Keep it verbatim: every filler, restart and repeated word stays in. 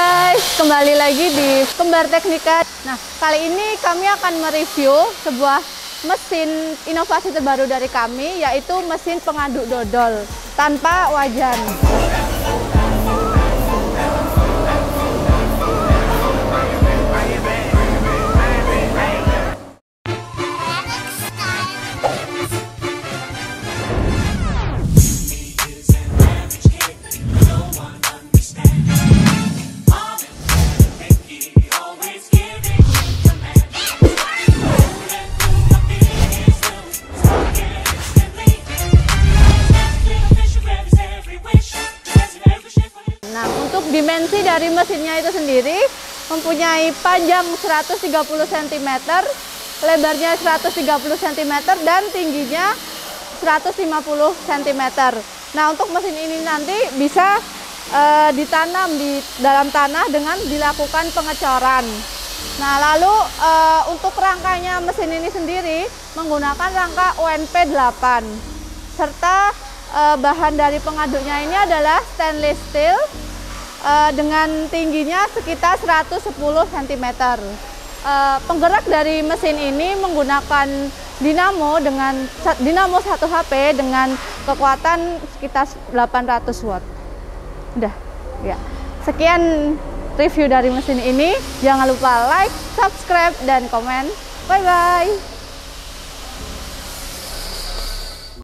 guys, kembali lagi di Kembar Teknika. Nah, kali ini kami akan mereview sebuah mesin inovasi terbaru dari kami, yaitu mesin pengaduk dodol tanpa wajan. Dimensi dari mesinnya itu sendiri mempunyai panjang seratus tiga puluh sentimeter, lebarnya seratus tiga puluh sentimeter, dan tingginya seratus lima puluh sentimeter. Nah, untuk mesin ini nanti bisa e, ditanam di dalam tanah dengan dilakukan pengecoran. Nah, lalu e, untuk rangkanya mesin ini sendiri menggunakan rangka U N P delapan, serta e, bahan dari pengaduknya ini adalah stainless steel dengan tingginya sekitar seratus sepuluh sentimeter. Penggerak dari mesin ini menggunakan dinamo dengan dinamo satu HP dengan kekuatan sekitar delapan ratus watt. Udah, ya. Sekian review dari mesin ini. Jangan lupa like, subscribe, dan komen. Bye bye.